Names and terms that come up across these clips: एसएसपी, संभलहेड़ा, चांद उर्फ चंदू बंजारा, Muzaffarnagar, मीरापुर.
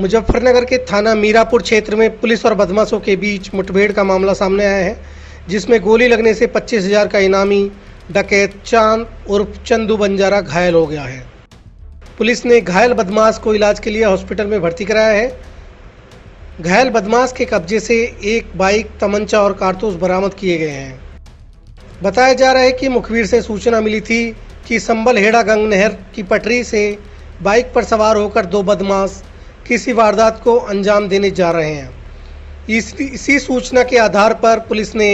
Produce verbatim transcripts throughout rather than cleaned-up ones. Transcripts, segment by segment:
मुजफ्फरनगर के थाना मीरापुर क्षेत्र में पुलिस और बदमाशों के बीच मुठभेड़ का मामला सामने आया है, जिसमें गोली लगने से पच्चीस हजार का इनामी डकैत चांद उर्फ चंदू बंजारा घायल हो गया है। पुलिस ने घायल बदमाश को इलाज के लिए हॉस्पिटल में भर्ती कराया है। घायल बदमाश के कब्जे से एक बाइक, तमंचा और कारतूस बरामद किए गए हैं। बताया जा रहा है कि मुखबिर से सूचना मिली थी कि संभलहेड़ा गंग नहर की पटरी से बाइक पर सवार होकर दो बदमाश किसी वारदात को अंजाम देने जा रहे हैं। इस, इसी सूचना के आधार पर पुलिस ने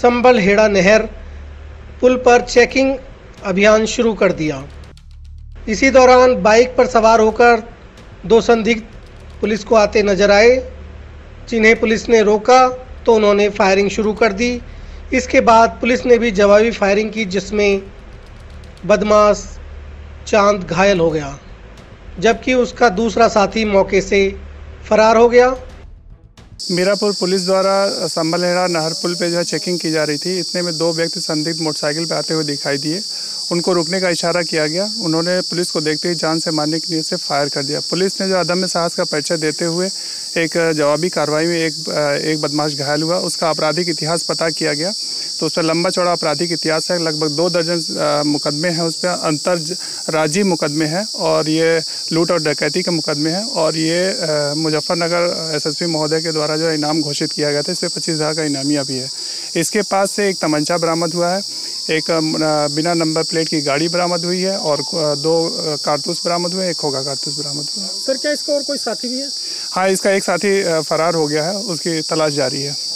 संभलहेड़ा नहर पुल पर चेकिंग अभियान शुरू कर दिया। इसी दौरान बाइक पर सवार होकर दो संदिग्ध पुलिस को आते नजर आए, जिन्हें पुलिस ने रोका तो उन्होंने फायरिंग शुरू कर दी। इसके बाद पुलिस ने भी जवाबी फायरिंग की, जिसमें बदमाश चांद घायल हो गया, जबकि उसका दूसरा साथी मौके से फरार हो गया। मीरापुर पुलिस द्वारा संभलहेड़ा नहर पुल पे जो है चेकिंग की जा रही थी, इतने में दो व्यक्ति संदिग्ध मोटरसाइकिल पे आते हुए दिखाई दिए। उनको रुकने का इशारा किया गया। उन्होंने पुलिस को देखते ही जान से मारने की नीयत से फायर कर दिया। पुलिस ने जो अदम्य साहस का परिचय देते हुए एक जवाबी कार्रवाई में एक एक बदमाश घायल हुआ। उसका आपराधिक इतिहास पता किया गया तो उस पर लंबा चौड़ा आपराधिक इतिहास है। लगभग दो दर्जन मुकदमे हैं, उस पर अंतरराज्यीय मुकदमे हैं और ये लूट और डकैती के मुकदमे हैं। और ये मुजफ्फरनगर एसएसपी महोदय के द्वारा जो इनाम घोषित किया गया था, इस पर पच्चीस हज़ार का इनामिया भी है। इसके पास से एक तमंचा बरामद हुआ है, एक बिना नंबर प्लेट की गाड़ी बरामद हुई है और दो कारतूस बरामद हुए, एक खोखा कारतूस बरामद हुआ है। सर, क्या इसका और कोई साथी भी है? हाँ, इसका एक साथी फरार हो गया है, उसकी तलाश जारी है।